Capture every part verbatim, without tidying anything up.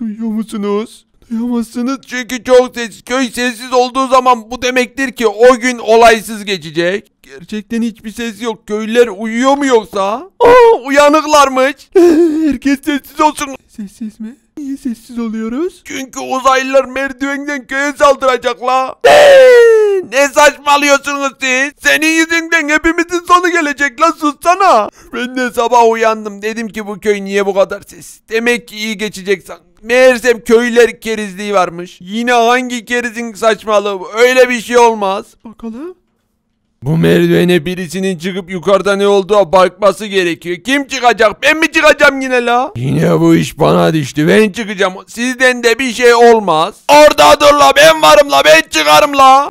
Duyuyor musunuz? Duyamazsınız çünkü çok sessiz. Köy sessiz olduğu zaman bu demektir ki o gün olaysız geçecek. Gerçekten hiçbir ses yok. Köylüler uyuyor mu yoksa? Aa, uyanıklarmış. Herkes sessiz olsun. Sessiz mi? Niye sessiz oluyoruz? Çünkü uzaylılar merdivenden köye saldıracak la. Ne saçmalıyorsunuz siz? Senin yüzünden hepimizin sonu gelecek la, sussana. Ben de sabah uyandım, dedim ki bu köy niye bu kadar sessiz? Demek ki iyi geçecek sandım. Meğersem köyler kerizliği varmış. Yine hangi kerizin saçmalığı bu? Öyle bir şey olmaz. Bakalım. Bu merdivene birisinin çıkıp yukarıda ne olduğu bakması gerekiyor. Kim çıkacak? Ben mi çıkacağım yine la? Yine bu iş bana düştü. Ben çıkacağım. Sizden de bir şey olmaz. Orada dur la, ben varım la, ben çıkarım la.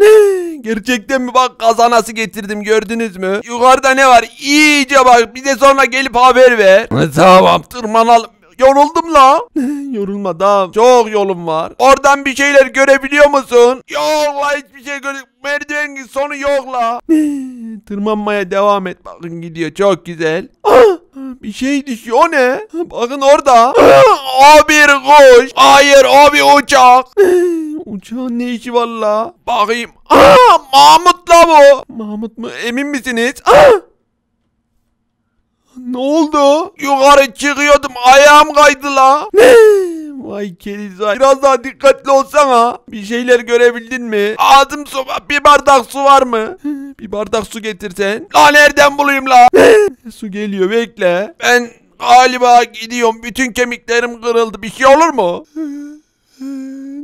Gerçekten mi? Bak kazanası getirdim, gördünüz mü? Yukarıda ne var? İyice bak, bize sonra gelip haber ver. Tamam, tırmanalım. Yoruldum la. Yorulma da, çok yolum var. Oradan bir şeyler görebiliyor musun? Yok la, hiçbir şey göremiyorum. Merdivenin sonu yok la. Tırmanmaya devam et. Bakın gidiyor, çok güzel. Ah, bir şey düşüyor, o ne? Bakın orada. O bir kuş. Hayır, o bir uçak. Uçağın ne işi var la? Bakayım. Ah, Mahmut la bu. Mahmut mu? Emin misiniz? Ah. Ne oldu? Yukarı çıkıyordum, ayağım kaydı la. Vay Kerizay, biraz daha dikkatli olsana. Bir şeyler görebildin mi? Ağzım su, bir bardak su var mı? Bir bardak su getirsen. La nereden bulayım la? Su geliyor, bekle. Ben galiba gidiyorum, bütün kemiklerim kırıldı. Bir şey olur mu?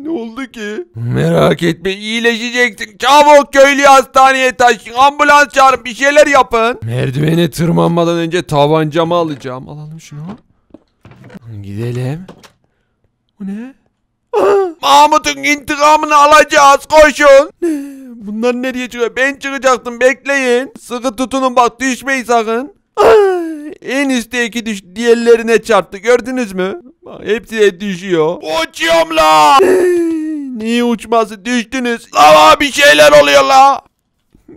Ne oldu ki? Merak etme, iyileşeceksin. Çabuk köylüyü hastaneye taşıyın. Ambulans çağırın, bir şeyler yapın. Merdivene tırmanmadan önce tabancamı alacağım. Alalım şunu. Gidelim. Bu ne? Mahmut'un intikamını alacağız, koşun. Bunlar nereye çıkıyor? Ben çıkacaktım, bekleyin. Sıkı tutunun, bak düşmeyin sakın. En üstteki düş diğerlerine çarptı, gördünüz mü? Bak, hepsi de düşüyor. Uçuyorum la. Niye uçması, düştünüz. La bir şeyler oluyor la.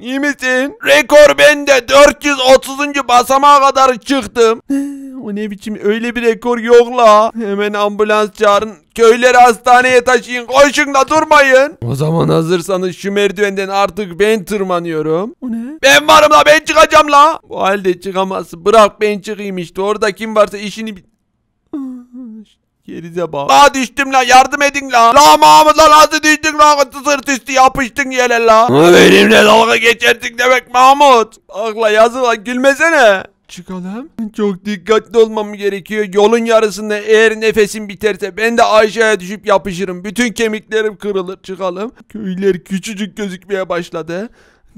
İyi misin? Rekor bende, dört yüz otuzuncu basamağa kadar çıktım. O ne biçim, öyle bir rekor yok la. Hemen ambulans çağırın. Köyleri hastaneye taşıyın. Koşun da durmayın. O zaman hazırsanız şu merdivenden artık ben tırmanıyorum. O ne? Ben varım la, ben çıkacağım la. Bu halde çıkamazsın. Bırak ben çıkayım işte. Orada kim varsa işini... Gerize bak. La düştüm la, yardım edin la. La Mahmut la, nasıl düştün la? Sırt üstü yapıştın yere la. Benimle dalga geçersin demek Mahmut. Bak la, yazı la, gülmesene. Çıkalım. Çok dikkatli olmam gerekiyor. Yolun yarısında eğer nefesim biterse ben de aşağıya düşüp yapışırım. Bütün kemiklerim kırılır. Çıkalım. Köyler küçücük gözükmeye başladı.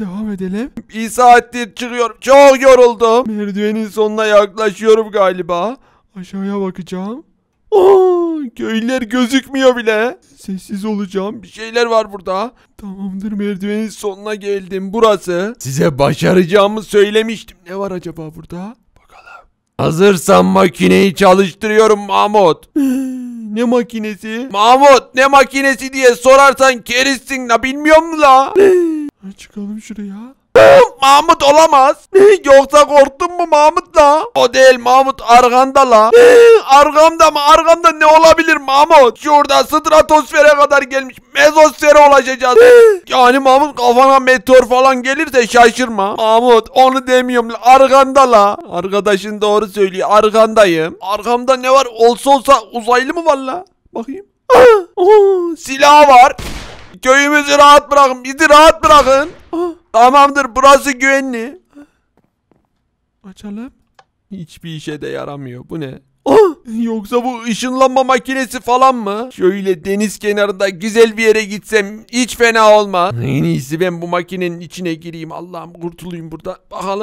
Devam edelim. Bir saattir çıkıyorum. Çok yoruldum. Merdivenin sonuna yaklaşıyorum galiba. Aşağıya bakacağım. Aa, köyler gözükmüyor bile. Sessiz olacağım. Bir şeyler var burada. Tamamdır, merdivenin sonuna geldim. Burası. Size başaracağımı söylemiştim. Ne var acaba burada? Bakalım. Hazırsan makineyi çalıştırıyorum Mahmut. Ne makinesi? Mahmut ne makinesi diye sorarsan kerizsin la, bilmiyor musun la? Çıkalım şuraya. Mahmut olamaz. Yoksa korktun mu Mahmut la? O değil Mahmut, arkanda la. Arkamda mı? Arkamda ne olabilir Mahmut? Şurada stratosfere kadar gelmiş, mezosfere ulaşacağız. Yani Mahmut, kafana meteor falan gelirse şaşırma. Mahmut onu demiyorum, arkanda la. Arkadaşın doğru söylüyor, arkandayım. Arkamda ne var? Olsa olsa uzaylı mı var la? Bakayım. Silah var. Köyümüzü rahat bırakın, bizi rahat bırakın. Tamamdır, burası güvenli. Açalım. Hiçbir işe de yaramıyor. Bu ne? Oh, yoksa bu ışınlanma makinesi falan mı? Şöyle deniz kenarında güzel bir yere gitsem hiç fena olmaz. En iyisi ben bu makinenin içine gireyim. Allah'ım kurtulayım burada. Bakalım.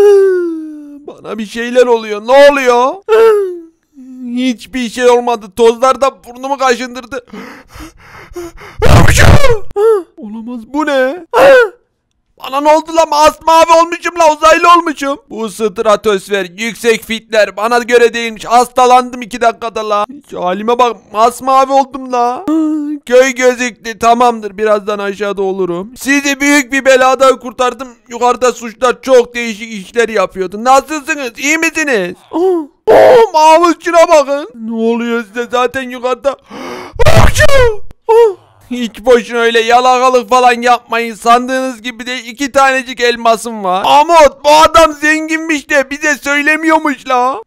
Bana bir şeyler oluyor. Ne oluyor? Hiçbir şey olmadı. Tozlar da burnumu kaşındırdı. Olamaz. Bu ne? Bana ne oldu la? Masmavi olmuşum la, uzaylı olmuşum. Bu stratosfer, yüksek fitler bana göre değilmiş. Hastalandım iki dakikada la. Hiç halime bak, masmavi oldum la. Köy gözüktü, tamamdır, birazdan aşağıda olurum. Sizi büyük bir belada kurtardım. Yukarıda suçlar çok değişik işler yapıyordu. Nasılsınız, iyi misiniz? Oh, Mahmut şuna bakın. Ne oluyor size, zaten yukarıda Oh. Hiç boşuna öyle yalakalık falan yapmayın. Sandığınız gibi de iki tanecik elmasım var. Amot, bu adam zenginmiş de bize söylemiyormuş la.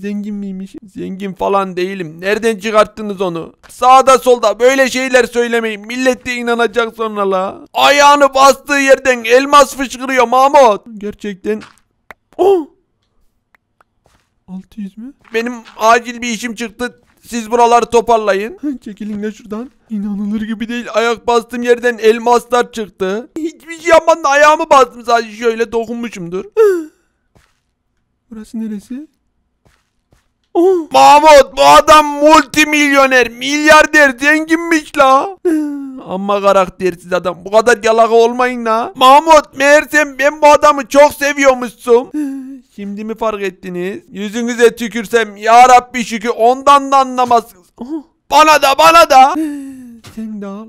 Zengin miymiş? Zengin falan değilim. Nereden çıkarttınız onu? Sağda solda böyle şeyler söylemeyin. Millet de inanacak sonra la. Ayağını bastığı yerden elmas fışkırıyor Mahmut. Gerçekten. Oh. altı yüz mü? Benim acil bir işim çıktı. Siz buraları toparlayın. Çekilin de şuradan. İnanılır gibi değil. Ayak bastığım yerden elmaslar çıktı. Hiçbir şey yapmadım. Ayağımı bastım sadece. Şöyle dokunmuşumdur. Burası neresi? Oh. Mahmut, bu adam multimilyoner, milyarder, zenginmiş la. Amma karaktersiz adam. Bu kadar yalaka olmayın la. Mahmut, meğersem ben bu adamı çok seviyormuşsun. Şimdi mi fark ettiniz? Yüzünüze tükürsem ya Rabbi şükür, ondan da anlamazsınız. Oh. Bana da bana da. Sen de al.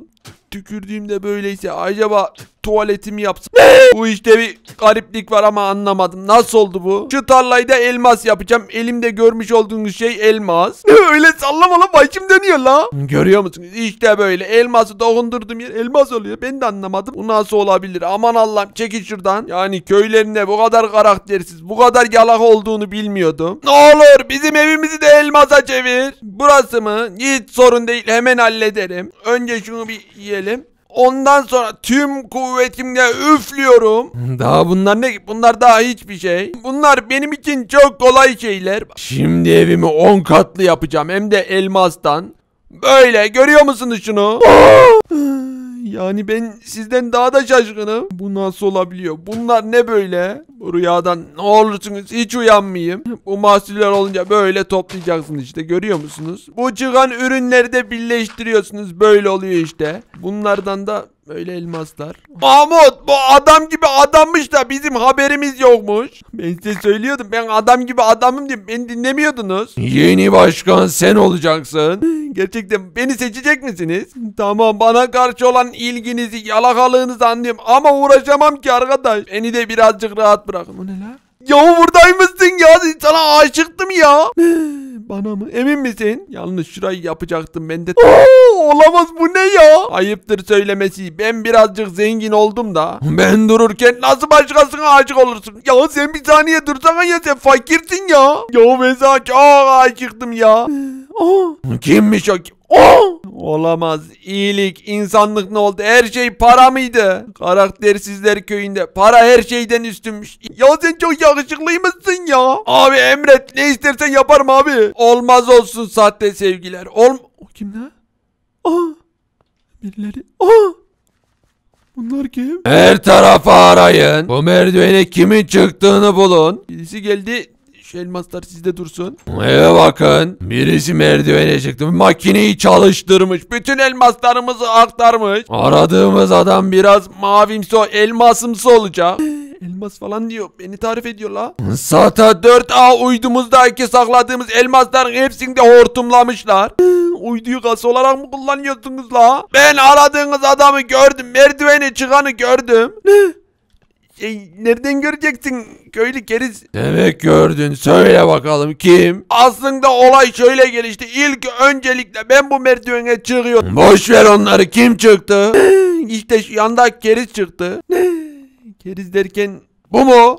Tükürdüğümde böyleyse acaba tuvaletimi yapsam? Bu işte bir gariplik var ama anlamadım. Nasıl oldu bu? Şu tarlayı da elmas yapacağım. Elimde görmüş olduğunuz şey elmas. Öyle sallama lan, başım dönüyor la. Görüyor musunuz? İşte böyle. Elması dokundurduğum yer elmas oluyor. Ben de anlamadım. Bu nasıl olabilir? Aman Allah'ım, çekin şuradan. Yani köylerinde bu kadar karaktersiz, bu kadar yalaka olduğunu bilmiyordum. Ne olur bizim evimizi de elmasa çevir. Burası mı? Hiç sorun değil. Hemen hallederim. Önce şunu bir yiyelim. Ondan sonra tüm kuvvetimle üflüyorum. Daha bunlar ne ki? Bunlar daha hiçbir şey. Bunlar benim için çok kolay şeyler. Şimdi evimi on katlı yapacağım. Hem de elmastan. Böyle görüyor musunuz şunu? Yani ben sizden daha da şaşkınım. Bu nasıl olabiliyor? Bunlar ne böyle? Bu rüyadan ne olursunuz hiç uyanmayayım. Bu mahsuller olunca böyle toplayacaksınız işte, görüyor musunuz? Bu çıkan ürünleri de birleştiriyorsunuz, böyle oluyor işte. Bunlardan da böyle elmaslar. Mahmut, bu adam gibi adammış da bizim haberimiz yokmuş. Ben size söylüyordum, ben adam gibi adamım diye beni dinlemiyordunuz. Yeni başkan sen olacaksın. Gerçekten beni seçecek misiniz? Tamam, bana karşı olan ilginizi, yalakalığınızı anlıyorum ama uğraşamam ki arkadaş. Beni de birazcık rahat bırakın. O ne la? Ya buradaymışsın ya, sana aşıktım ya. Bana mı? Emin misin? Yalnız şurayı yapacaktım ben de. Oo, olamaz, bu ne ya? Ayıptır söylemesi. Ben birazcık zengin oldum da. Ben dururken nasıl başkasına aşık olursun? Ya sen bir saniye dursana ya, sen fakirsin ya. Ya ben sana çok aşıktım ya. Oh. Kimmiş o? Oh. Olamaz. İyilik, insanlık ne oldu? Her şey para mıydı? Karaktersizler köyünde para her şeyden üstünmüş. Ya sen çok yakışıklıymışsın ya. Abi emret, ne istersen yaparım abi. Olmaz olsun sahte sevgiler. Olm o kim lan? Aa! Birileri. Aa! Bunlar kim? Her tarafa arayın. Bu merdivene kimin çıktığını bulun. Birisi geldi. Elmaslar sizde dursun. Eve bakın. Birisi merdivene çıktı. Makineyi çalıştırmış. Bütün elmaslarımızı aktarmış. Aradığımız adam biraz mavimsi, elmasımsı olacak. Elmas falan diyor. Beni tarif ediyor la. SATA dört A uydumuzdaki sakladığımız elmasların hepsini de hortumlamışlar. Uyduyu gaz olarak mı kullanıyorsunuz la? Ben aradığınız adamı gördüm. Merdivene çıkanı gördüm. Şey, nereden göreceksin köylü keriz? Demek gördün, söyle bakalım kim? Aslında olay şöyle gelişti. İlk öncelikle ben bu merdivene çıkıyordum. Boş ver onları, kim çıktı? İşte şu yanda keriz çıktı. Keriz derken bu mu?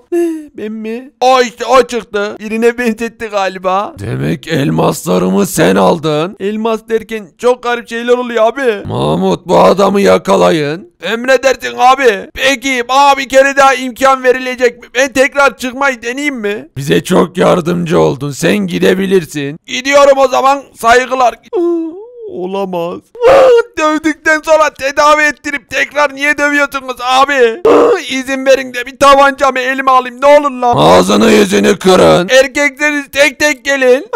Ben mi? O işte o çıktı. Birine benzetti galiba. Demek elmaslarımı sen aldın. Elmas derken çok garip şeyler oluyor abi. Mahmut, bu adamı yakalayın. Emredersin abi. Peki bana bir kere daha imkan verilecek mi? Ben tekrar çıkmayı deneyeyim mi? Bize çok yardımcı oldun. Sen gidebilirsin. Gidiyorum o zaman. Saygılar. Olamaz. Dövdükten sonra tedavi ettirip tekrar niye dövüyorsunuz abi? İzin verin de bir tabancamı elime alayım ne olur lan. Ağzını yüzünü kırın. Erkekleriz, tek tek gelin.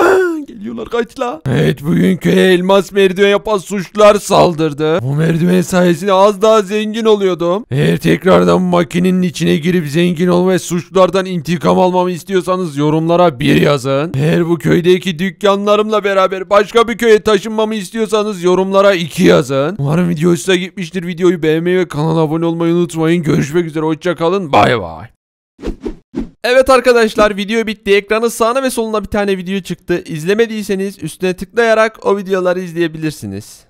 Geliyorlar, kaç la. Evet, bugün köye elmas merdiven yapan suçlular saldırdı. Bu merdiven sayesinde az daha zengin oluyordum. Eğer tekrardan makinenin içine girip zengin olma ve suçlulardan intikam almamı istiyorsanız yorumlara bir yazın. Eğer bu köydeki dükkanlarımla beraber başka bir köye taşınmamı istiyorsanız yorumlara iki yazın. Umarım video hoşuna gitmiştir. Videoyu beğenmeyi ve kanala abone olmayı unutmayın. Görüşmek üzere. Hoşça kalın. Bay bay. Evet arkadaşlar, video bitti. Ekranın sağına ve soluna bir tane video çıktı. İzlemediyseniz üstüne tıklayarak o videoları izleyebilirsiniz.